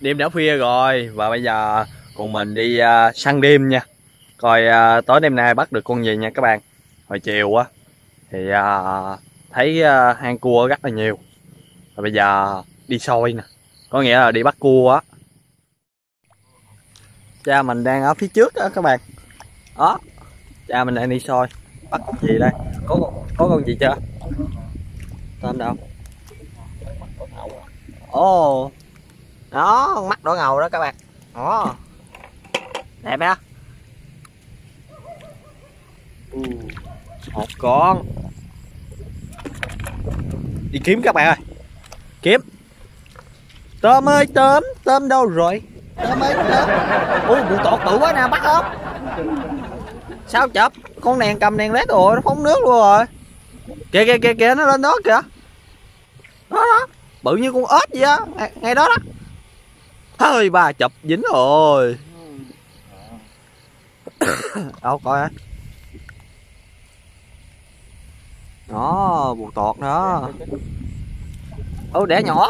Đêm đã khuya rồi và bây giờ cùng mình đi săn đêm nha. Coi tối đêm nay bắt được con gì nha các bạn. Hồi chiều á thì thấy hang cua rất là nhiều. Và bây giờ đi soi nè, có nghĩa là đi bắt cua á. Cha mình đang ở phía trước đó các bạn. Đó, cha mình đang đi soi bắt gì đây. Có con gì chưa? Tên đâu? Ồ, đó, con mắt đỏ ngầu đó các bạn. Đó, đẹp đó. Một con. Đi kiếm các bạn ơi, kiếm. Tôm ơi, tôm đâu rồi? Tôm ơi, tôm. Ui, bụi tột bự quá nè, bắt ốp. Sao chập, con đèn cầm đèn led rồi, nó phóng nước luôn rồi. Kìa kìa kìa kìa, nó lên đó kìa. Đó đó, bự như con ếch vậy á, ngay đó đó. Thôi bà chụp dính rồi. Đâu coi á. Đó, bụi tọt đó. Ô, đẻ nhỏ.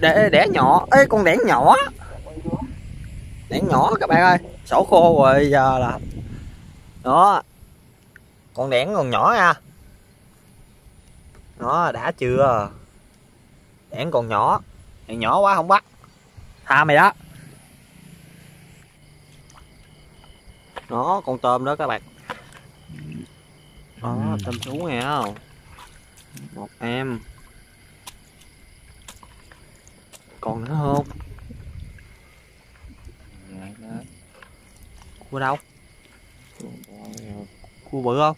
Đẻ nhỏ, ê con đẻ nhỏ. Đẻ nhỏ các bạn ơi, sổ khô rồi giờ là. Đó. Con đẻ còn nhỏ nha. Nó đã chưa. Đẻ còn nhỏ. Đẻ nhỏ quá không bắt. Tha mày đó. Nó con tôm đó các bạn. Đó, tôm sú nghe không? Một em. Còn nữa không? Cua đâu? Cua bự không?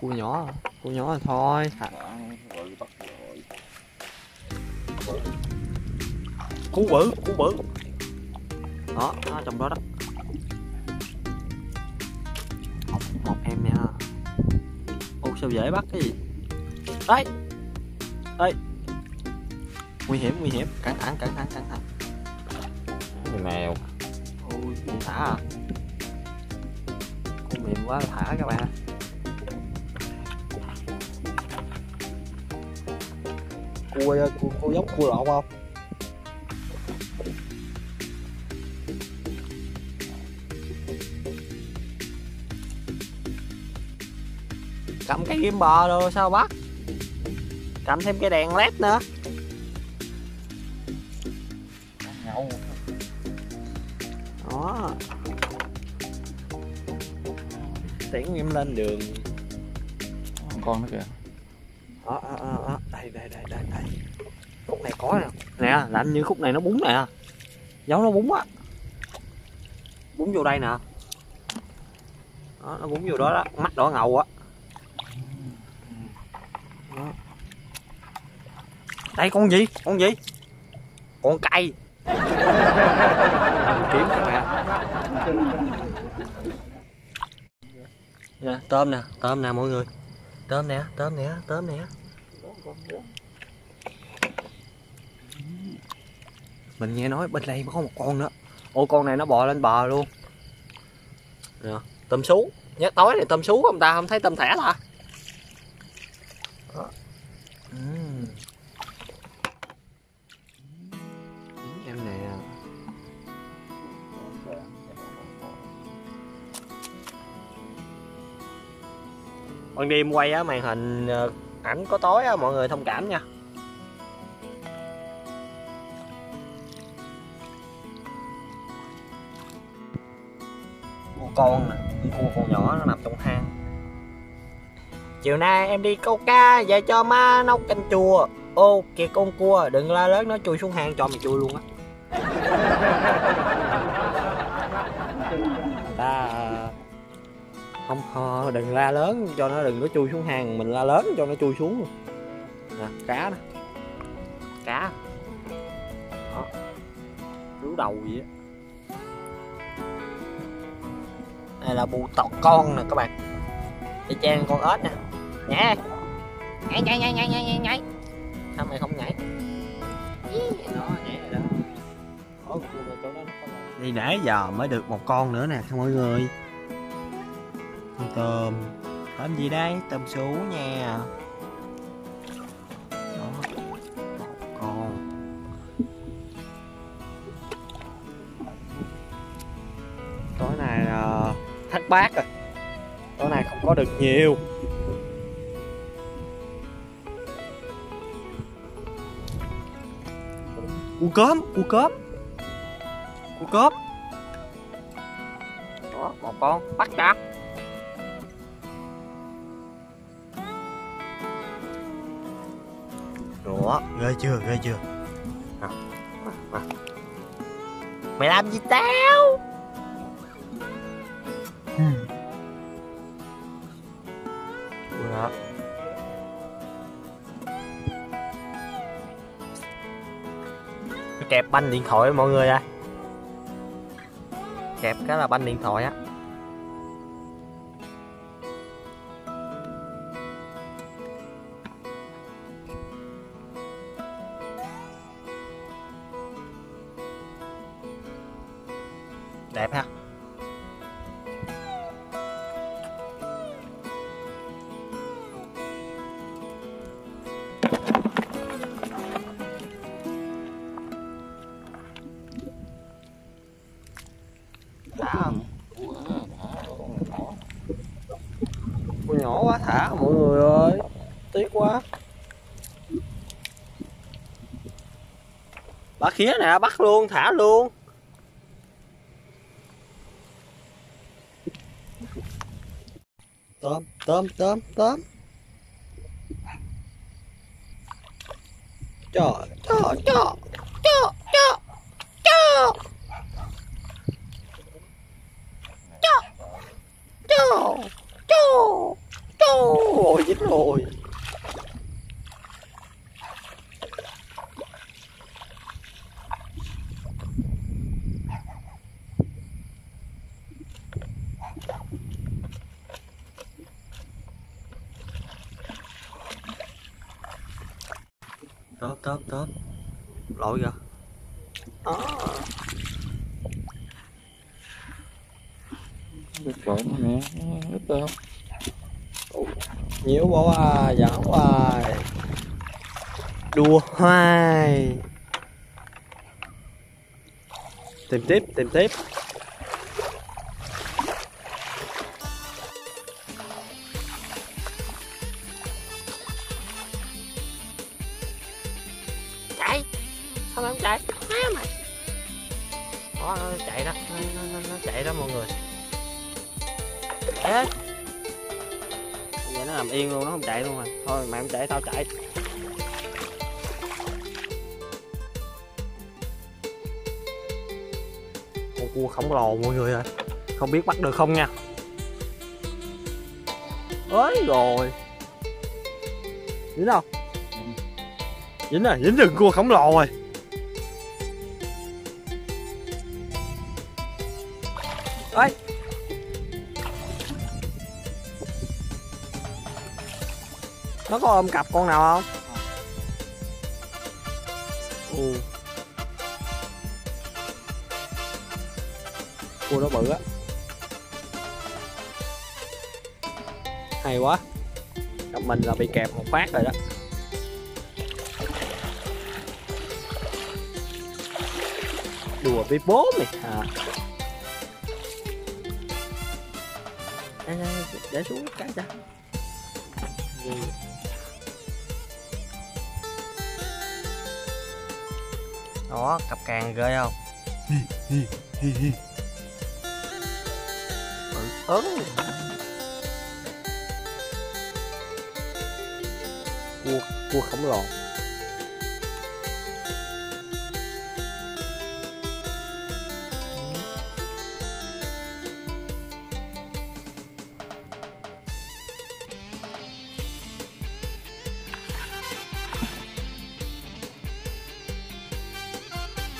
Nhỏ. Cua nhỏ là thôi. Cua bự. Đó, nó trong đó đó. Một em nè. Ô sao dễ bắt cái gì? Đấy. Đây. Nguy hiểm, cẩn thận. Con mèo. Ôi, con thả à? Con mềm quá thả các bạn. Cua giống cua lộn không? Cầm cái ghim bò rồi sao bắt? Cầm thêm cái đèn led nữa. Đó. Tiễn em lên đường. Con nữa kìa. Đó. Đây. Khúc này có nè, làm như khúc này nó búng nè. Giống nó búng á. Búng vô đây nè. Đó, nó búng vô đó đó, mắt đỏ ngầu á. Đây con gì? Con cây. Kiếm các bạn. Nè, tôm nè mọi người. Tôm nè. Mình nghe nói bên đây có một con nữa. Ô con này nó bò lên bờ luôn. Nè, tôm sú. Nhớ tối này tôm sú không ta, không thấy tôm thẻ ta. Ban đêm quay á, màn hình ảnh có tối á, mọi người thông cảm nha. Cua con nè, con nhỏ nó nằm trong hang. Chiều nay em đi câu cá về cho má nấu canh chua. Ô kìa con cua, đừng la lớn nó chui xuống hang cho mày chui luôn á. Không ho, đừng la lớn cho nó đừng có chui xuống hang, mình la lớn cho nó chui xuống luôn. Nè, cá đó. Cá. Đó. Rú đầu vậy á. Đây là bù tọt con nè các bạn. Để trang con ếch nè. Nhảy. Nhảy. Sao mày không nhảy? Đó, nhảy rồi đó. Ôi, chỗ đó nó có. Đi nãy giờ mới được một con nữa nè mọi người. Tôm gì đây? Tôm sú nha. Đó. bát bát rồi. Con này không có được nhiều. Cua cớp. Đó, một con bắt đã. Đó, ghê chưa. À. Mày làm gì tao? Đó. Kẹp banh điện thoại mọi người ơi. Kẹp cái là banh điện thoại á. Đẹp ha. Nhỏ quá thả mọi người ơi, tiếc quá. Bắt khía nè, bắt luôn, thả luôn. Tôm. Trời, dính rồi. Tớp lội kìa. Nhiều quá à, giỡn hoài. Đùa hoài. Tìm tiếp. Chạy. Sao mà không chạy? Má mày. Đó, nó chạy đó. Nó chạy đó mọi người. Chạy hết. Vậy nó nằm yên luôn, nó không chạy luôn rồi. Thôi mày không chạy tao chạy. Con cua khổng lồ mọi người ơi. Không biết bắt được không nha. Ới rồi. Dính không? Dính được cua khổng lồ rồi. Ê. Nó có ôm cặp con nào không? Cua nó bự á. Hay quá. Cặp mình là bị kẹp một phát rồi đó. Đùa với bố mày hả? Để xuống cái ra. Đó, cặp càng ghê không? Cua khổng lồ.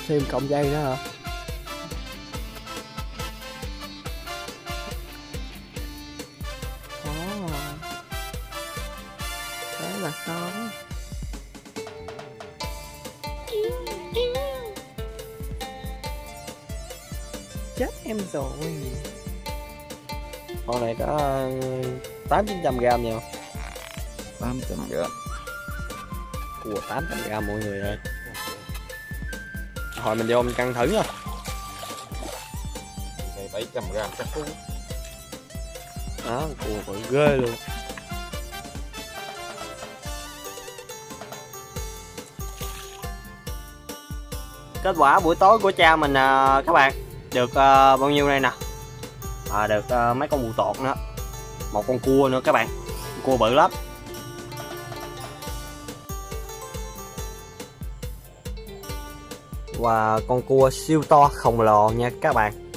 Thêm cộng dây nữa hả? Đó là con. Chết em rồi. Con này có 800-900g nha. 800g. Cua 800g mọi người ơi. Hồi mình vô mình căng thử nha. 700g chắc cũng Đó, cua bự ghê luôn. Kết quả buổi tối của cha mình các bạn được bao nhiêu đây nè, được mấy con mù tột nữa, một con cua nữa các bạn, cua bự lắm. Và con cua siêu to khổng lồ nha các bạn,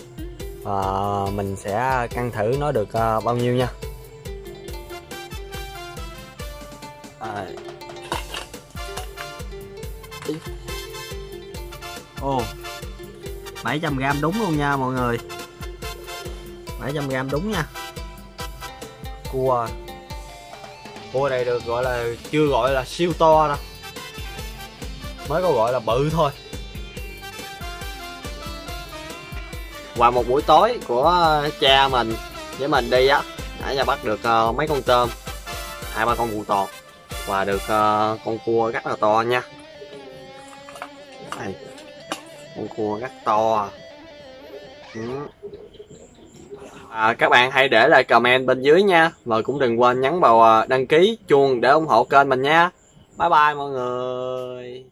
mình sẽ cân thử nó được bao nhiêu nha. Ồ, 700g đúng luôn nha mọi người, 700g đúng nha. Cua này được gọi là chưa gọi là siêu to đâu, mới có gọi là bự thôi. Và một buổi tối của cha mình với mình đi á, nãy giờ bắt được mấy con tôm, 2-3 con mù tột và được con cua rất là to nha. Đây, con cua rất to. Các bạn hãy để lại comment bên dưới nha, và cũng đừng quên nhấn vào đăng ký chuông để ủng hộ kênh mình nha. Bye bye mọi người.